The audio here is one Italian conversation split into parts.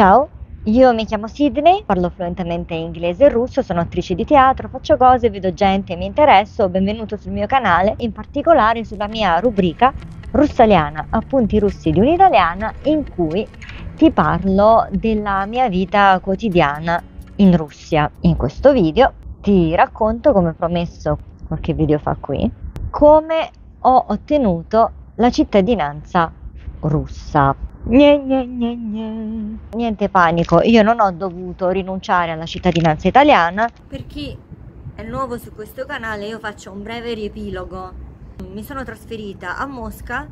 Ciao, io mi chiamo Sydney, parlo fluentemente inglese e russo, sono attrice di teatro, faccio cose, vedo gente, mi interesso, benvenuto sul mio canale, in particolare sulla mia rubrica Russaliana, appunti russi di un'italiana, in cui ti parlo della mia vita quotidiana in Russia. In questo video ti racconto, come promesso qualche video fa qui, come ho ottenuto la cittadinanza russa. Niente panico, io non ho dovuto rinunciare alla cittadinanza italiana. Per chi è nuovo su questo canale io faccio un breve riepilogo. Mi sono trasferita a Mosca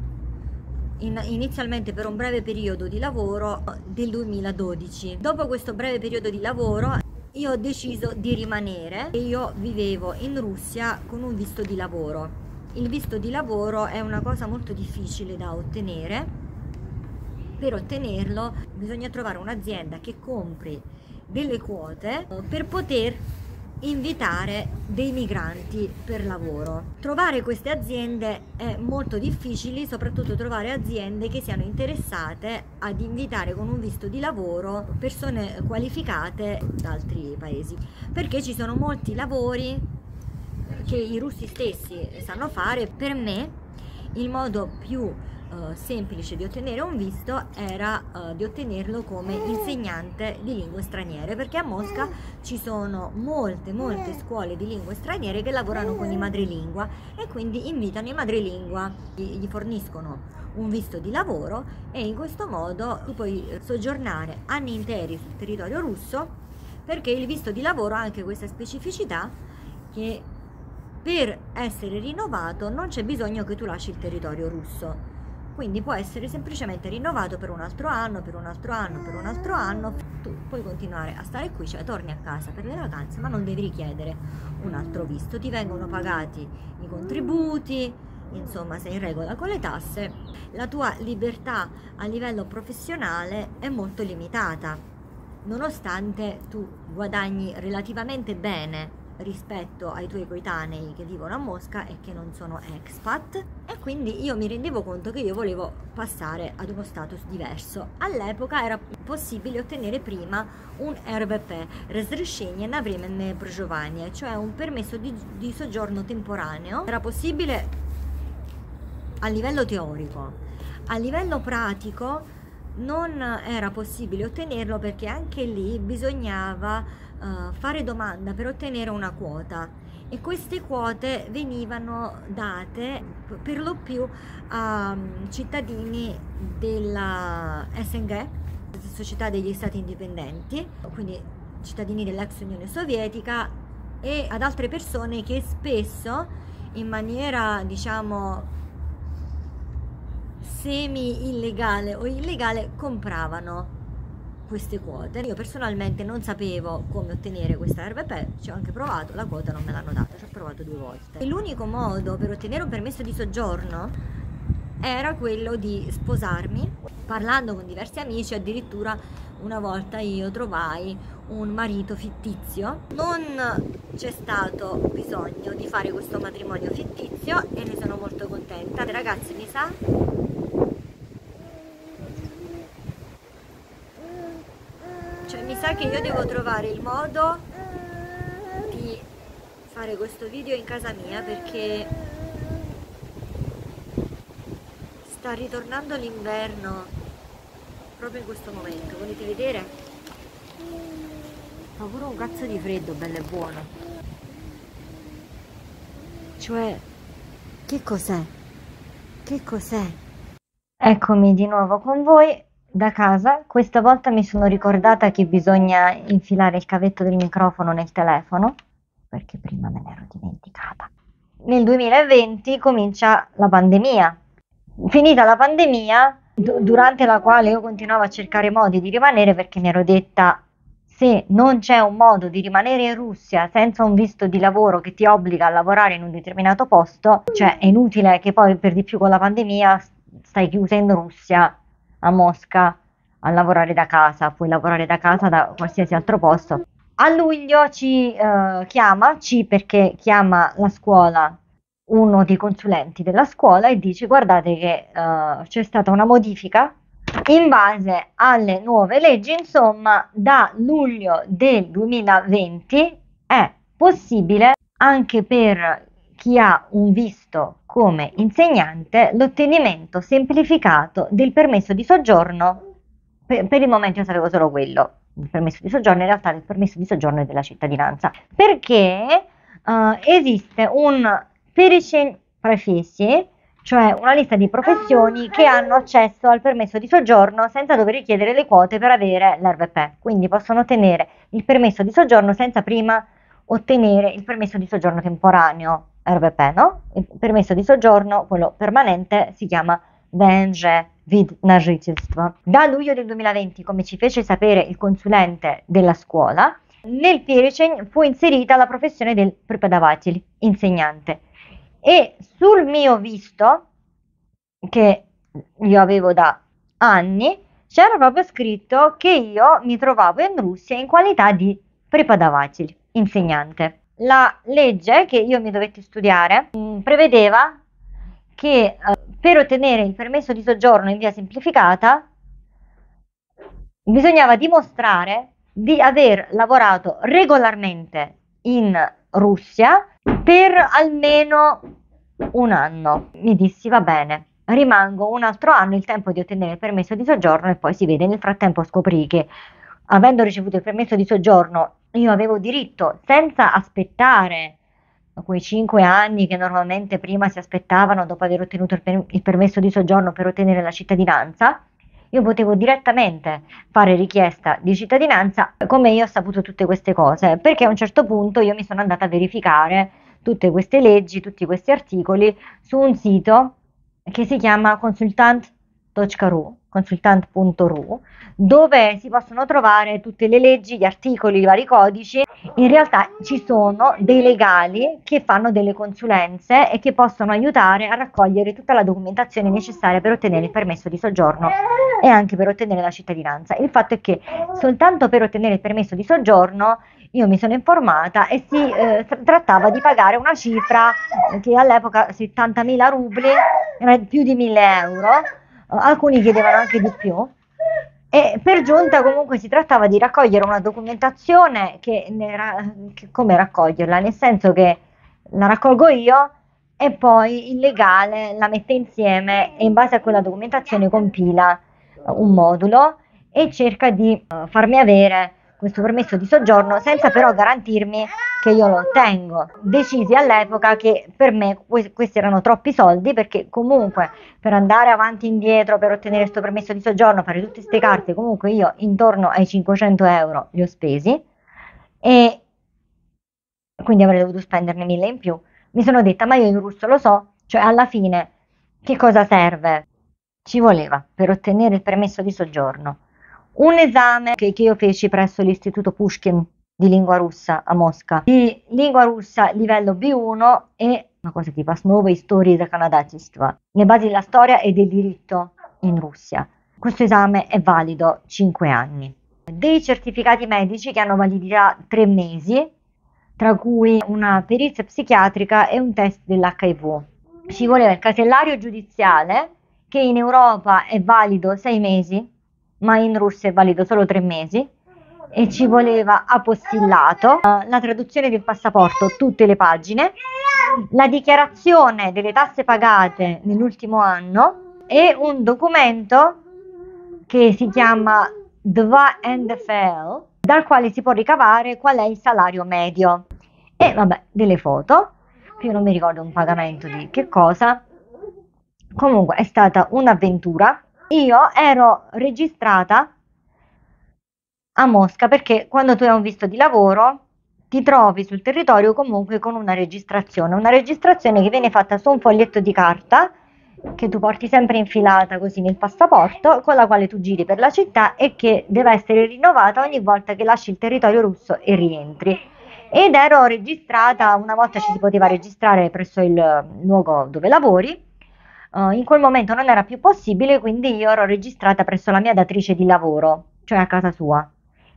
inizialmente per un breve periodo di lavoro del 2012. Dopo questo breve periodo di lavoro io ho deciso di rimanere e io vivevo in Russia con un visto di lavoro. Il visto di lavoro è una cosa molto difficile da ottenere. Per ottenerlo bisogna trovare un'azienda che compri delle quote per poter invitare dei migranti per lavoro. Trovare queste aziende è molto difficile, soprattutto trovare aziende che siano interessate ad invitare con un visto di lavoro persone qualificate da altri paesi, perché ci sono molti lavori che i russi stessi sanno fare. Per me il modo più semplice di ottenere un visto era di ottenerlo come insegnante di lingue straniere, perché a Mosca ci sono molte scuole di lingue straniere che lavorano con i madrelingua e quindi invitano i madrelingua, gli forniscono un visto di lavoro e in questo modo tu puoi soggiornare anni interi sul territorio russo, perché il visto di lavoro ha anche questa specificità che per essere rinnovato non c'è bisogno che tu lasci il territorio russo. Quindi può essere semplicemente rinnovato per un altro anno, per un altro anno, per un altro anno. Tu puoi continuare a stare qui, cioè torni a casa per le vacanze, ma non devi richiedere un altro visto. Ti vengono pagati i contributi, insomma sei in regola con le tasse. La tua libertà a livello professionale è molto limitata, nonostante tu guadagni relativamente bene rispetto ai tuoi coetanei che vivono a Mosca e che non sono expat. E quindi io mi rendevo conto che io volevo passare ad uno status diverso. All'epoca era possibile ottenere prima un RVP, Разрешение на временное проживание, cioè un permesso di soggiorno temporaneo. Era possibile a livello teorico. A livello pratico non era possibile ottenerlo, perché anche lì bisognava fare domanda per ottenere una quota e queste quote venivano date per lo più a cittadini della SNG, Società degli Stati Indipendenti, quindi cittadini dell'ex Unione Sovietica, e ad altre persone che spesso in maniera diciamo semi illegale o illegale compravano queste quote. Io personalmente non sapevo come ottenere questa RVP, ci ho anche provato, la quota non me l'hanno data, ci ho provato 2 volte. L'unico modo per ottenere un permesso di soggiorno era quello di sposarmi. Parlando con diversi amici, addirittura una volta io trovai un marito fittizio. Non c'è stato bisogno di fare questo matrimonio fittizio e ne sono molto contenta. Ragazzi, mi sa che io devo trovare il modo di fare questo video in casa mia, perché sta ritornando l'inverno proprio in questo momento. Volete vedere? Fa pure un cazzo di freddo, bello e buono. Cioè, che cos'è? Che cos'è? Eccomi di nuovo con voi da casa. Questa volta mi sono ricordata che bisogna infilare il cavetto del microfono nel telefono, perché prima me ne ero dimenticata. Nel 2020 comincia la pandemia. Finita la pandemia, durante la quale io continuavo a cercare modi di rimanere, perché mi ero detta: se non c'è un modo di rimanere in Russia senza un visto di lavoro che ti obbliga a lavorare in un determinato posto, cioè è inutile che poi, per di più con la pandemia, stai chiusa in Russia a Mosca a lavorare da casa. Puoi lavorare da casa da qualsiasi altro posto. A luglio ci perché chiama la scuola uno dei consulenti della scuola e dice: guardate che c'è stata una modifica in base alle nuove leggi, insomma, da luglio del 2020 è possibile anche per chi ha un visto come insegnante l'ottenimento semplificato del permesso di soggiorno. Per il momento io sapevo solo quello, il permesso di soggiorno, in realtà il permesso di soggiorno è della cittadinanza, perché esiste un перечень профессий, cioè una lista di professioni che hanno accesso al permesso di soggiorno senza dover richiedere le quote per avere l'RVP, quindi possono ottenere il permesso di soggiorno senza prima ottenere il permesso di soggiorno temporaneo RVP, no? Il permesso di soggiorno, quello permanente, si chiama Vnezhe vid na zhitelstvo. Da luglio del 2020, come ci fece sapere il consulente della scuola, nel перечень fu inserita la professione del преподаватель, insegnante. E sul mio visto, che io avevo da anni, c'era proprio scritto che io mi trovavo in Russia in qualità di преподаватель, insegnante. La legge che io mi dovetti studiare prevedeva che per ottenere il permesso di soggiorno in via semplificata bisognava dimostrare di aver lavorato regolarmente in Russia per almeno un anno. Mi dissi va bene, rimango un altro anno, il tempo di ottenere il permesso di soggiorno e poi si vede. Nel frattempo scoprì che avendo ricevuto il permesso di soggiorno io avevo diritto, senza aspettare quei 5 anni che normalmente prima si aspettavano dopo aver ottenuto il permesso di soggiorno per ottenere la cittadinanza, io potevo direttamente fare richiesta di cittadinanza. Come io ho saputo tutte queste cose? Perché a un certo punto io mi sono andata a verificare tutte queste leggi, tutti questi articoli su un sito che si chiama consultant.ru, dove si possono trovare tutte le leggi, gli articoli, i vari codici. In realtà ci sono dei legali che fanno delle consulenze e che possono aiutare a raccogliere tutta la documentazione necessaria per ottenere il permesso di soggiorno e anche per ottenere la cittadinanza. Il fatto è che soltanto per ottenere il permesso di soggiorno io mi sono informata e si trattava di pagare una cifra che all'epoca 70.000 rubli, era più di 1.000 euro, alcuni chiedevano anche di più, e per giunta comunque si trattava di raccogliere una documentazione che come raccoglierla, nel senso che la raccolgo io e poi il legale la mette insieme e in base a quella documentazione compila un modulo e cerca di farmi avere questo permesso di soggiorno senza però garantirmi che io lo ottengo. Decisi all'epoca che per me questi erano troppi soldi, perché comunque per andare avanti e indietro, per ottenere questo permesso di soggiorno, fare tutte queste carte, comunque io intorno ai 500 euro li ho spesi e quindi avrei dovuto spenderne 1.000 in più. Mi sono detta, ma io in russo lo so, cioè alla fine che cosa serve? Ci voleva per ottenere il permesso di soggiorno un esame che io feci presso l'Istituto Pushkin di lingua russa a Mosca, di lingua russa livello B1 e una cosa tipo Основы истории законодательства, le basi della storia e del diritto in Russia. Questo esame è valido 5 anni. Dei certificati medici che hanno validità 3 mesi, tra cui una perizia psichiatrica e un test dell'HIV. Ci voleva il casellario giudiziale, che in Europa è valido 6 mesi, ma in Russia è valido solo 3 mesi, e ci voleva apostillato, la traduzione del passaporto, tutte le pagine, la dichiarazione delle tasse pagate nell'ultimo anno e un documento che si chiama NDFL, dal quale si può ricavare qual è il salario medio, e vabbè, delle foto, più non mi ricordo un pagamento di che cosa. Comunque è stata un'avventura. Io ero registrata a Mosca perché quando tu hai un visto di lavoro ti trovi sul territorio comunque con una registrazione che viene fatta su un foglietto di carta che tu porti sempre infilata così nel passaporto, con la quale tu giri per la città e che deve essere rinnovata ogni volta che lasci il territorio russo e rientri. Ed ero registrata, una volta ci si poteva registrare presso il luogo dove lavori, in quel momento non era più possibile, quindi io ero registrata presso la mia datrice di lavoro, cioè a casa sua,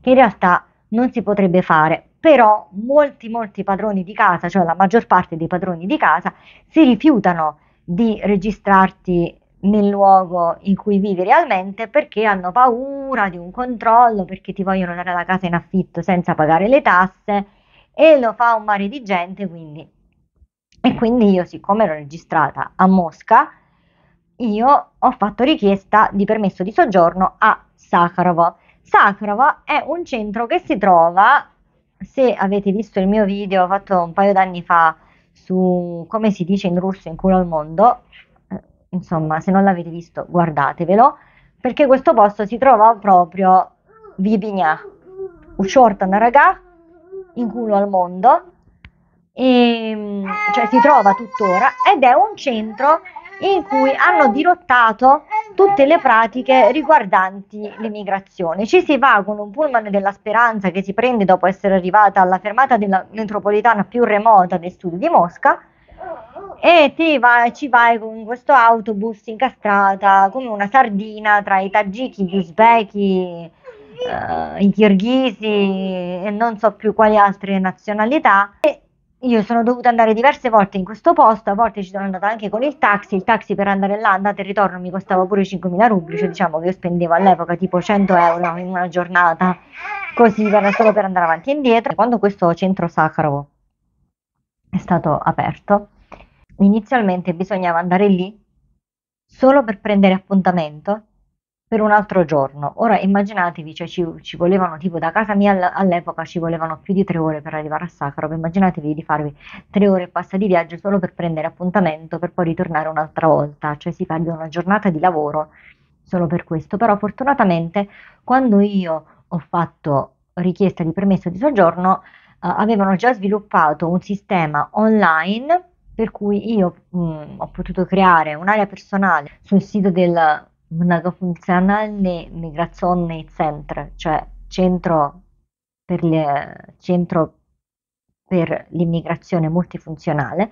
che in realtà non si potrebbe fare, però molti padroni di casa, cioè la maggior parte dei padroni di casa, si rifiutano di registrarti nel luogo in cui vivi realmente, perché hanno paura di un controllo, perché ti vogliono dare la casa in affitto senza pagare le tasse, e lo fa un mare di gente. E quindi io, siccome ero registrata a Mosca, io ho fatto richiesta di permesso di soggiorno a Sakharovo. Sakharovo è un centro che si trova, se avete visto il mio video fatto un paio d'anni fa su come si dice in russo in culo al mondo, insomma, se non l'avete visto guardatevelo, perché questo posto si trova proprio Vibigna, Ushortana Raga, in culo al mondo, e, cioè, si trova tuttora, ed è un centro in cui hanno dirottato tutte le pratiche riguardanti l'immigrazione. Ci si va con un pullman della speranza che si prende dopo essere arrivata alla fermata della metropolitana più remota del sud di Mosca, e ci vai con questo autobus incastrata come una sardina tra i tagiki, gli uzbeki, i kirghisi e non so più quali altre nazionalità. E io sono dovuta andare diverse volte in questo posto, a volte ci sono andata anche con il taxi per andare là, andata e ritorno, mi costava pure 5.000 rubli, cioè diciamo che io spendevo all'epoca tipo 100 euro in una giornata, così solo per andare avanti e indietro. E quando questo centro Sakharovo è stato aperto, inizialmente bisognava andare lì solo per prendere appuntamento per un altro giorno. Ora immaginatevi, cioè ci volevano, tipo da casa mia all'epoca ci volevano più di 3 ore per arrivare a Sakharovo, immaginatevi di farvi 3 ore e passa di viaggio solo per prendere appuntamento per poi ritornare un'altra volta, cioè si perde una giornata di lavoro solo per questo. Però fortunatamente quando io ho fatto richiesta di permesso di soggiorno avevano già sviluppato un sistema online per cui io ho potuto creare un'area personale sul sito del Многофункциональный миграционный центр, cioè centro per l'immigrazione multifunzionale,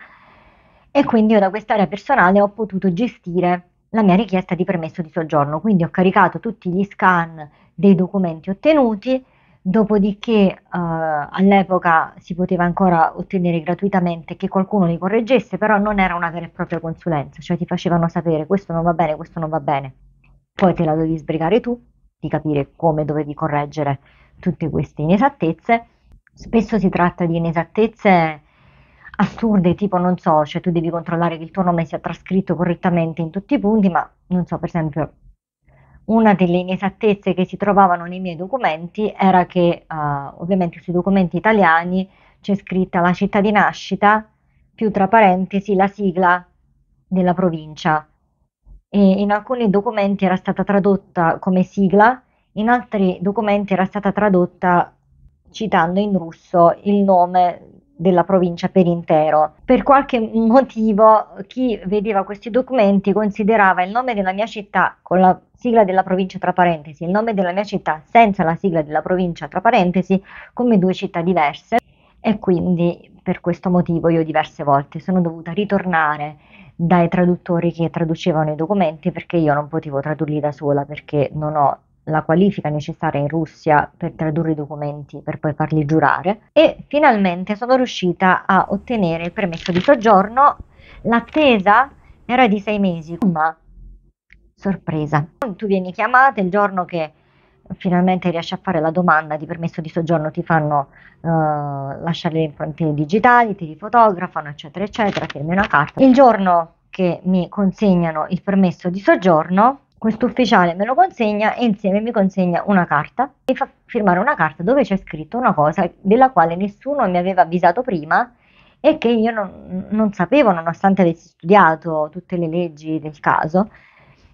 e quindi io da quest'area personale ho potuto gestire la mia richiesta di permesso di soggiorno. Quindi ho caricato tutti gli scan dei documenti ottenuti, dopodiché all'epoca si poteva ancora ottenere gratuitamente che qualcuno li correggesse, però non era una vera e propria consulenza, cioè ti facevano sapere questo non va bene, questo non va bene. Poi te la dovevi sbrigare tu di capire come dovevi correggere tutte queste inesattezze. Spesso si tratta di inesattezze assurde, tipo non so, cioè tu devi controllare che il tuo nome sia trascritto correttamente in tutti i punti, ma non so, per esempio una delle inesattezze che si trovavano nei miei documenti era che ovviamente sui documenti italiani c'è scritta la città di nascita più tra parentesi la sigla della provincia, e in alcuni documenti era stata tradotta come sigla, in altri documenti era stata tradotta citando in russo il nome della provincia per intero. Per qualche motivo chi vedeva questi documenti considerava il nome della mia città con la sigla della provincia tra parentesi, il nome della mia città senza la sigla della provincia tra parentesi, come 2 città diverse, e quindi per questo motivo io diverse volte sono dovuta ritornare dai traduttori che traducevano i documenti, perché io non potevo tradurli da sola, perché non ho la qualifica necessaria in Russia per tradurre i documenti per poi farli giurare. E finalmente sono riuscita a ottenere il permesso di soggiorno, l'attesa era di 6 mesi, ma sorpresa, tu vieni chiamata il giorno che finalmente riesci a fare la domanda di permesso di soggiorno, ti fanno lasciare le impronte digitali, ti rifotografano eccetera eccetera, firmi una carta. Il giorno che mi consegnano il permesso di soggiorno, questo ufficiale me lo consegna e insieme mi consegna una carta, e fa firmare una carta dove c'è scritto una cosa della quale nessuno mi aveva avvisato prima e che io non sapevo, nonostante avessi studiato tutte le leggi del caso,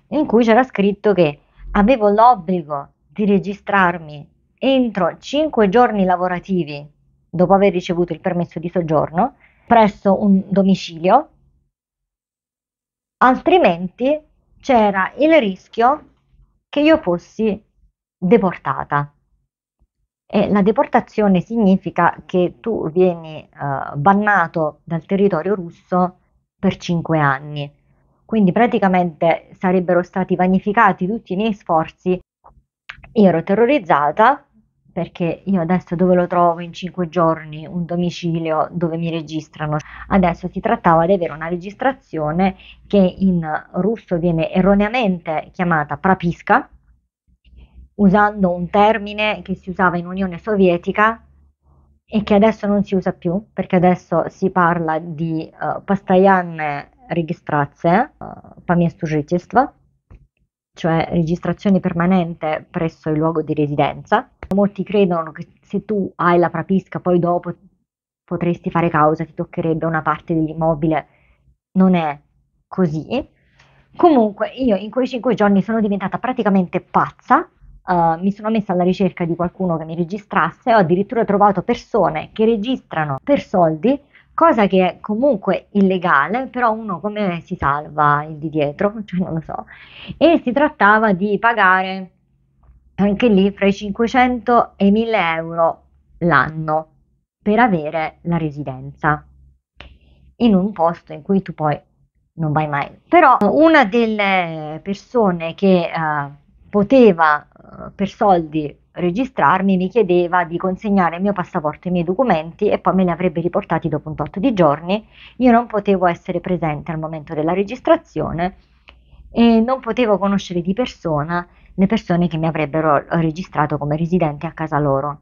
in cui c'era scritto che avevo l'obbligo di registrarmi entro 5 giorni lavorativi dopo aver ricevuto il permesso di soggiorno presso un domicilio, altrimenti c'era il rischio che io fossi deportata. E la deportazione significa che tu vieni bannato dal territorio russo per 5 anni. Quindi praticamente sarebbero stati vanificati tutti i miei sforzi. Ero terrorizzata perché io adesso dove lo trovo in 5 giorni un domicilio dove mi registrano? Adesso si trattava di avere una registrazione che in russo viene erroneamente chiamata prapiska, usando un termine che si usava in Unione Sovietica e che adesso non si usa più, perché adesso si parla di pastayanne registratze, pamiestujicistva, cioè registrazione permanente presso il luogo di residenza. Molti credono che se tu hai la prapiska poi dopo potresti fare causa, ti toccherebbe una parte dell'immobile. Non è così. Comunque io in quei 5 giorni sono diventata praticamente pazza. Mi sono messa alla ricerca di qualcuno che mi registrasse, ho addirittura trovato persone che registrano per soldi, cosa che è comunque illegale, però uno come si salva il di dietro, cioè non lo so, e si trattava di pagare anche lì fra i 500 e i 1000 euro l'anno per avere la residenza in un posto in cui tu poi non vai mai. Però una delle persone che poteva per soldi registrarmi mi chiedeva di consegnare il mio passaporto e i miei documenti e poi me li avrebbe riportati dopo un tot di giorni. Io non potevo essere presente al momento della registrazione e non potevo conoscere di persona le persone che mi avrebbero registrato come residente a casa loro,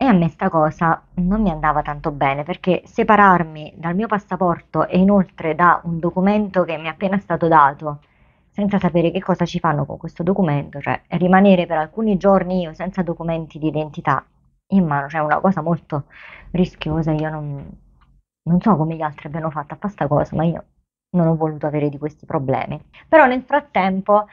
e a me sta cosa non mi andava tanto bene, perché separarmi dal mio passaporto e inoltre da un documento che mi è appena stato dato senza sapere che cosa ci fanno con questo documento, cioè rimanere per alcuni giorni io senza documenti di identità in mano, cioè una cosa molto rischiosa. Io non so come gli altri abbiano fatto a fare sta cosa, ma io non ho voluto avere di questi problemi. Però nel frattempo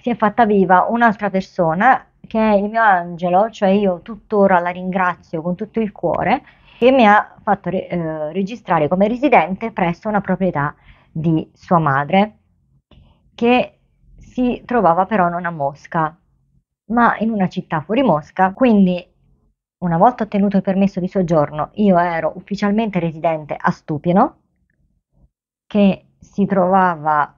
si è fatta viva un'altra persona che è il mio angelo, cioè io tuttora la ringrazio con tutto il cuore, che mi ha fatto registrare come residente presso una proprietà di sua madre, che si trovava però non a Mosca, ma in una città fuori Mosca. Quindi una volta ottenuto il permesso di soggiorno io ero ufficialmente residente a Stupino, che si trovava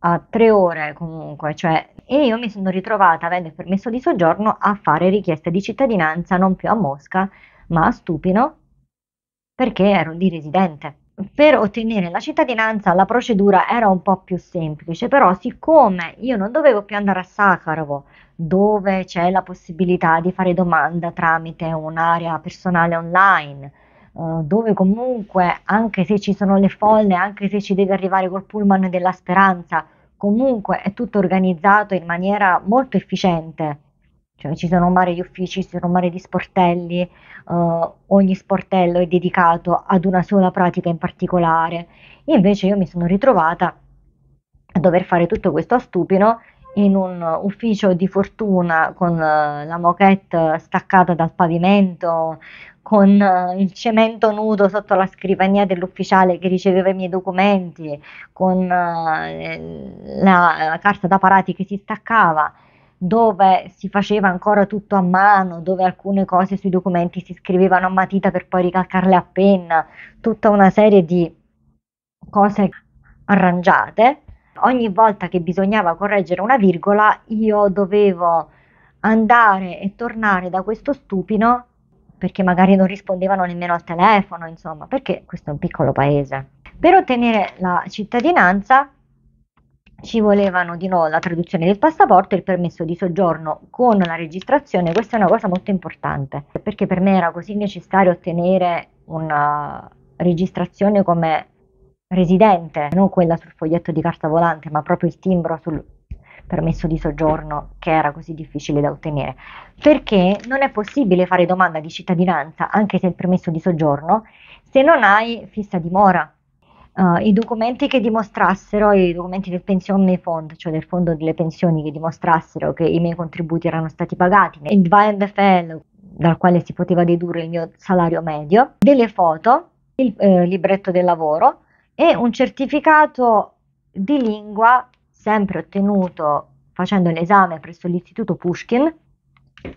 a 3 ore comunque, cioè, e io mi sono ritrovata, avendo il permesso di soggiorno, a fare richiesta di cittadinanza non più a Mosca ma a Stupino, perché ero lì residente. Per ottenere la cittadinanza la procedura era un po' più semplice, però siccome io non dovevo più andare a Sakharovo, dove c'è la possibilità di fare domanda tramite un'area personale online, dove comunque anche se ci sono le folle, anche se ci devi arrivare col pullman della speranza, comunque è tutto organizzato in maniera molto efficiente. Cioè ci sono un mare di uffici, ci sono un mare di sportelli, ogni sportello è dedicato ad una sola pratica in particolare. E invece io mi sono ritrovata a dover fare tutto questo a Stupino, in un ufficio di fortuna con la moquette staccata dal pavimento, con il cemento nudo sotto la scrivania dell'ufficiale che riceveva i miei documenti, con la carta da parati che si staccava, dove si faceva ancora tutto a mano, dove alcune cose sui documenti si scrivevano a matita per poi ricalcarle a penna, tutta una serie di cose arrangiate. Ogni volta che bisognava correggere una virgola io dovevo andare e tornare da questo Stupino, perché magari non rispondevano nemmeno al telefono, insomma, perché questo è un piccolo paese. Per ottenere la cittadinanza ci volevano di nuovo la traduzione del passaporto e il permesso di soggiorno con la registrazione. Questa è una cosa molto importante, perché per me era così necessario ottenere una registrazione come residente, non quella sul foglietto di carta volante, ma proprio il timbro sul permesso di soggiorno, che era così difficile da ottenere, perché non è possibile fare domanda di cittadinanza, anche se il permesso di soggiorno, se non hai fissa dimora. I documenti che dimostrassero, i documenti del pensione fond, cioè del fondo delle pensioni, che dimostrassero che i miei contributi erano stati pagati, il NDFL dal quale si poteva dedurre il mio salario medio, delle foto, il libretto del lavoro e un certificato di lingua sempre ottenuto facendo l'esame presso l'Istituto Pushkin.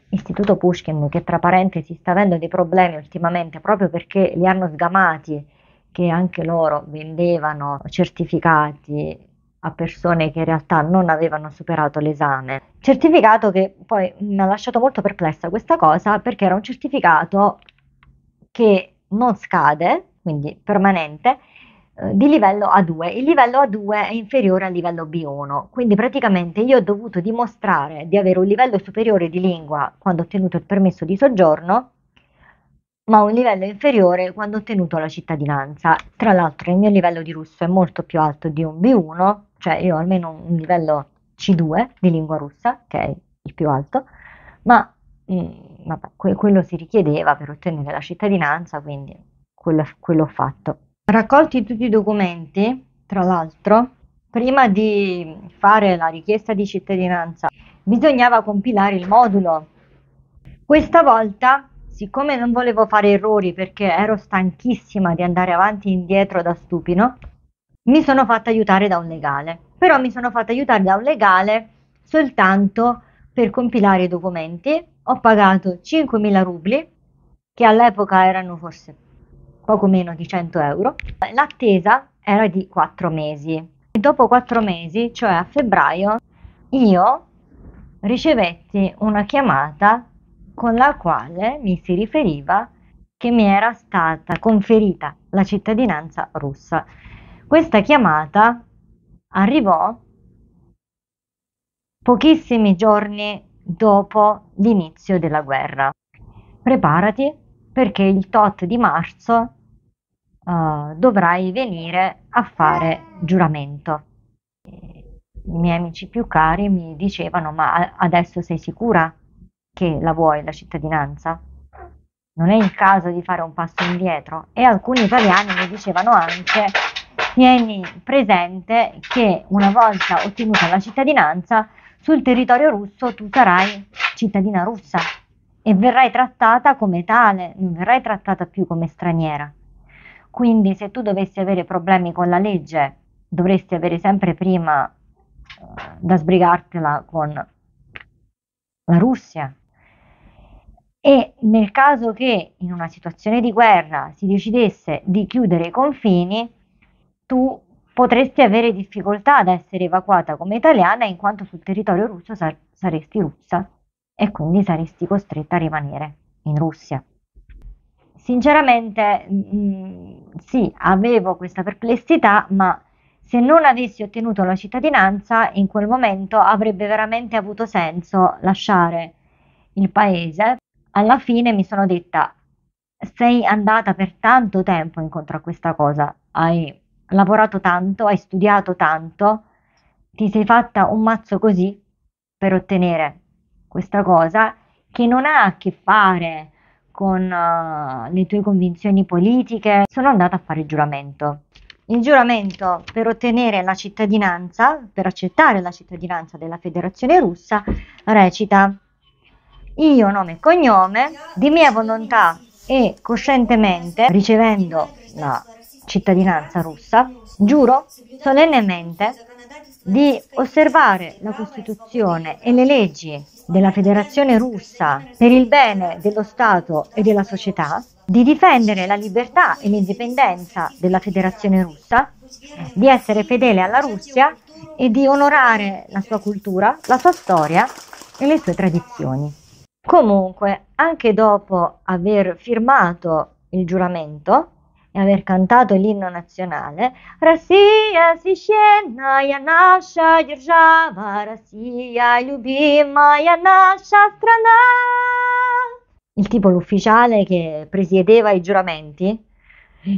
Istituto Pushkin che, tra parentesi, sta avendo dei problemi ultimamente proprio perché li hanno sgamati, che anche loro vendevano certificati a persone che in realtà non avevano superato l'esame. Certificato che poi mi ha lasciato molto perplessa questa cosa, perché era un certificato che non scade, quindi permanente, di livello A2. Il livello A2 è inferiore al livello B1, quindi praticamente io ho dovuto dimostrare di avere un livello superiore di lingua quando ho ottenuto il permesso di soggiorno, ma un livello inferiore quando ho ottenuto la cittadinanza. Tra l'altro il mio livello di russo è molto più alto di un B1, cioè io ho almeno un livello C2 di lingua russa, che è il più alto, ma vabbè, quello si richiedeva per ottenere la cittadinanza, quindi quello ho fatto. Raccolti tutti i documenti, tra l'altro, prima di fare la richiesta di cittadinanza bisognava compilare il modulo. Questa volta, siccome non volevo fare errori perché ero stanchissima di andare avanti e indietro da Stupino, mi sono fatta aiutare da un legale. Però mi sono fatta aiutare da un legale soltanto per compilare i documenti. Ho pagato 5.000 rubli, che all'epoca erano forse poco meno di 100 euro. L'attesa era di 4 mesi. E dopo 4 mesi, cioè a febbraio, io ricevetti una chiamata con la quale mi si riferiva che mi era stata conferita la cittadinanza russa. Questa chiamata arrivò pochissimi giorni dopo l'inizio della guerra. Preparati perché il tot di marzo dovrai venire a fare giuramento. I miei amici più cari mi dicevano: ma adesso sei sicura che la vuoi la cittadinanza? Non è il caso di fare un passo indietro? E alcuni italiani mi dicevano anche: tieni presente che una volta ottenuta la cittadinanza sul territorio russo tu sarai cittadina russa e verrai trattata come tale, non verrai trattata più come straniera. Quindi se tu dovessi avere problemi con la legge dovresti avere sempre prima da sbrigartela con la Russia. E nel caso che in una situazione di guerra si decidesse di chiudere i confini, tu potresti avere difficoltà ad essere evacuata come italiana, in quanto sul territorio russo saresti russa e quindi saresti costretta a rimanere in Russia. Sinceramente sì, avevo questa perplessità, ma se non avessi ottenuto la cittadinanza in quel momento avrebbe veramente avuto senso lasciare il paese. Alla fine mi sono detta: sei andata per tanto tempo incontro a questa cosa, hai lavorato tanto, hai studiato tanto, ti sei fatta un mazzo così per ottenere questa cosa che non ha a che fare con le tue convinzioni politiche. Sono andata a fare il giuramento. Il giuramento per ottenere la cittadinanza, per accettare la cittadinanza della Federazione Russa, recita: io, nome e cognome, di mia volontà e coscientemente, ricevendo la cittadinanza russa, giuro solennemente di osservare la Costituzione e le leggi della Federazione Russa per il bene dello Stato e della società, di difendere la libertà e l'indipendenza della Federazione Russa, di essere fedele alla Russia e di onorare la sua cultura, la sua storia e le sue tradizioni. Comunque, anche dopo aver firmato il giuramento e aver cantato l'inno nazionale, Россия священная наша держава, Россия любимая наша страна. Il tipo, l'ufficiale che presiedeva i giuramenti,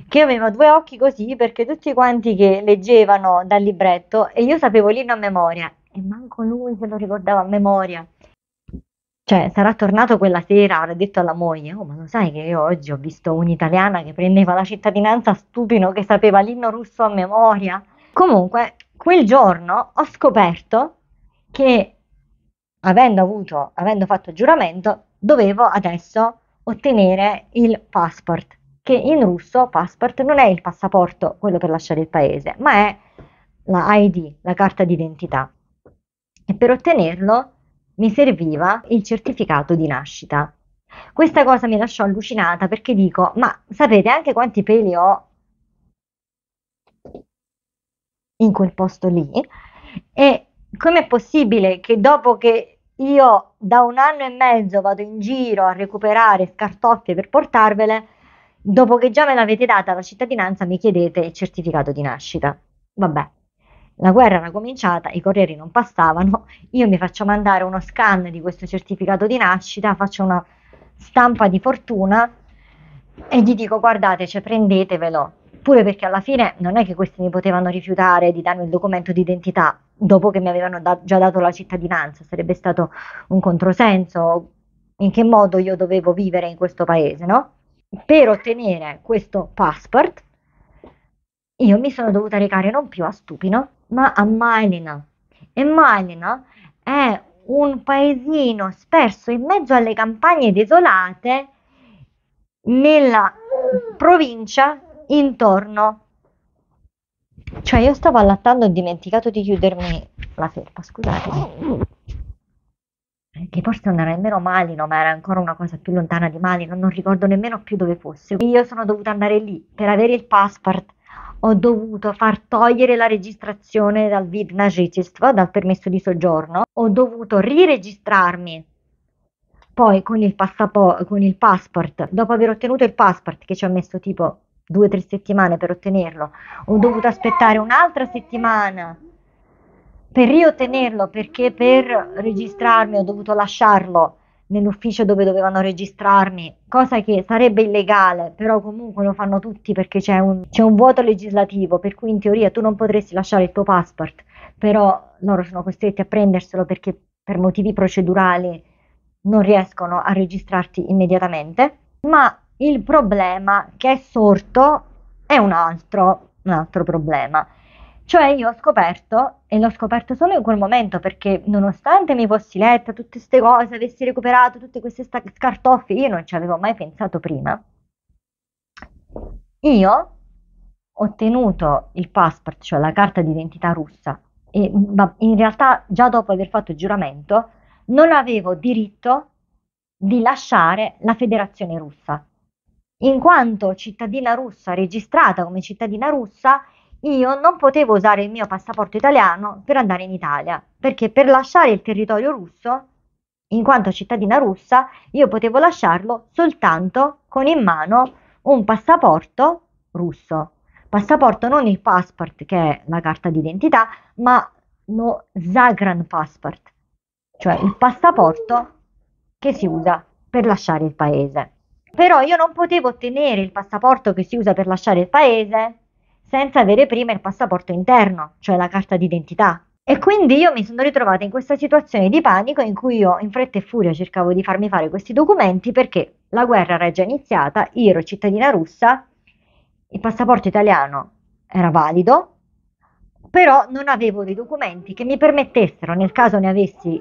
che aveva due occhi così perché tutti quanti che leggevano dal libretto, e io sapevo l'inno a memoria e manco lui se lo ricordava a memoria. Cioè, sarà tornato quella sera, avrà detto alla moglie: oh, ma lo sai che io oggi ho visto un'italiana che prendeva la cittadinanza, Stupino, che sapeva l'inno russo a memoria. Comunque, quel giorno ho scoperto che, avendo fatto il giuramento, dovevo adesso ottenere il passport, che in russo passport non è il passaporto, quello per lasciare il paese, ma è la ID, la carta d'identità. E per ottenerlo mi serviva il certificato di nascita. Questa cosa mi lasciò allucinata, perché dico: ma sapete anche quanti peli ho in quel posto lì. E com'è possibile che dopo che io da 1 anno e mezzo vado in giro a recuperare scartoffie per portarvele, dopo che già me l'avete data la cittadinanza mi chiedete il certificato di nascita? Vabbè, la guerra era cominciata, i corrieri non passavano, io mi faccio mandare uno scan di questo certificato di nascita, faccio una stampa di fortuna e gli dico guardate, cioè, prendetevelo, pure perché alla fine non è che questi mi potevano rifiutare di darmi il documento d'identità dopo che mi avevano già dato la cittadinanza, sarebbe stato un controsenso, in che modo io dovevo vivere in questo paese, no? Per ottenere questo passport io mi sono dovuta recare non più a Stupino ma a Malino, e Malino è un paesino sperso in mezzo alle campagne desolate nella provincia intorno. Cioè io stavo allattando e ho dimenticato di chiudermi la felpa, scusate, che forse non era nemmeno Malino, ma era ancora una cosa più lontana di Malino, non ricordo nemmeno più dove fosse. Io sono dovuta andare lì per avere il passport, ho dovuto far togliere la registrazione dal vidnagitstvo, dal permesso di soggiorno, ho dovuto riregistrarmi. Poi con il passport, dopo aver ottenuto il passport, che ci ho messo tipo 2 o 3 settimane per ottenerlo, ho dovuto aspettare un'altra settimana per riottenerlo, perché per registrarmi ho dovuto lasciarlo nell'ufficio dove dovevano registrarmi, cosa che sarebbe illegale, però comunque lo fanno tutti perché c'è un vuoto legislativo, per cui in teoria tu non potresti lasciare il tuo passport, però loro sono costretti a prenderselo perché per motivi procedurali non riescono a registrarti immediatamente. Ma il problema che è sorto è un altro problema, cioè io ho scoperto, e l'ho scoperto solo in quel momento, perché nonostante mi fossi letta tutte queste cose, avessi recuperato tutte queste scartoffie, io non ci avevo mai pensato prima. Io ho ottenuto il passport, cioè la carta d'identità russa, ma in realtà già dopo aver fatto il giuramento non avevo diritto di lasciare la Federazione Russa. In quanto cittadina russa, registrata come cittadina russa, io non potevo usare il mio passaporto italiano per andare in Italia, perché per lasciare il territorio russo, in quanto cittadina russa, io potevo lasciarlo soltanto con in mano un passaporto russo. Passaporto, non il passport che è la carta d'identità, ma lo Zagran passport, cioè il passaporto che si usa per lasciare il paese. Però io non potevo ottenere il passaporto che si usa per lasciare il paese senza avere prima il passaporto interno, cioè la carta d'identità. E quindi io mi sono ritrovata in questa situazione di panico in cui io in fretta e furia cercavo di farmi fare questi documenti, perché la guerra era già iniziata, io ero cittadina russa, il passaporto italiano era valido, però non avevo dei documenti che mi permettessero, nel caso ne avessi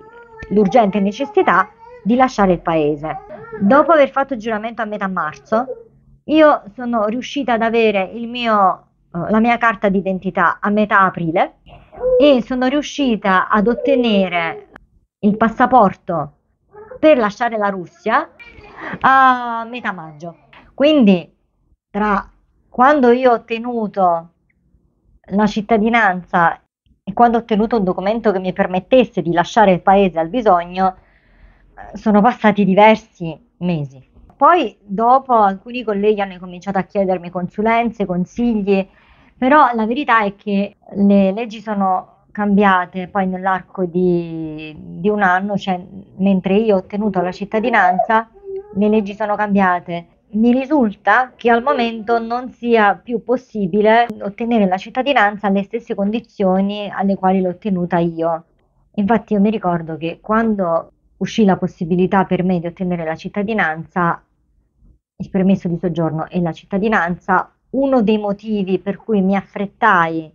l'urgente necessità, di lasciare il paese. Dopo aver fatto il giuramento a metà marzo, io sono riuscita ad avere la mia carta d'identità a metà aprile e sono riuscita ad ottenere il passaporto per lasciare la Russia a metà maggio. Quindi tra quando io ho ottenuto la cittadinanza e quando ho ottenuto un documento che mi permettesse di lasciare il paese al bisogno, sono passati diversi mesi. Poi dopo alcuni colleghi hanno cominciato a chiedermi consulenze, consigli, però la verità è che le leggi sono cambiate poi nell'arco di 1 anno, cioè mentre io ho ottenuto la cittadinanza le leggi sono cambiate. Mi risulta che al momento non sia più possibile ottenere la cittadinanza alle stesse condizioni alle quali l'ho ottenuta io. Infatti io mi ricordo che quando uscì la possibilità per me di ottenere la cittadinanza, il permesso di soggiorno e la cittadinanza, uno dei motivi per cui mi affrettai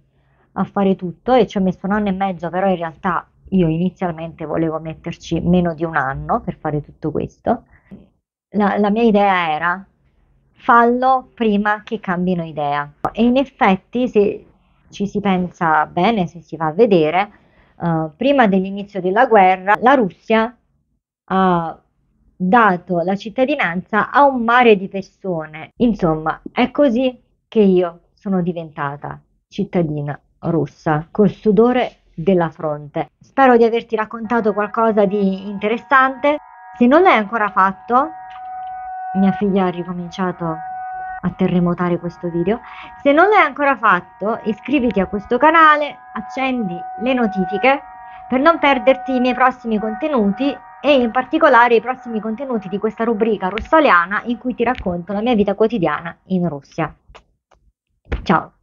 a fare tutto, e ci ho messo 1 anno e mezzo, però in realtà io inizialmente volevo metterci meno di 1 anno per fare tutto questo, la mia idea era: fallo prima che cambino idea. E in effetti, se ci si pensa bene, se si va a vedere, prima dell'inizio della guerra la Russia ha dato la cittadinanza a un mare di persone. Insomma, è così che io sono diventata cittadina rossa, col sudore della fronte. Spero di averti raccontato qualcosa di interessante. Se non l'hai ancora fatto, mia figlia ha ricominciato a terremotare questo video, se non l'hai ancora fatto iscriviti a questo canale, accendi le notifiche per non perderti i miei prossimi contenuti e in particolare i prossimi contenuti di questa rubrica russoliana in cui ti racconto la mia vita quotidiana in Russia. Ciao!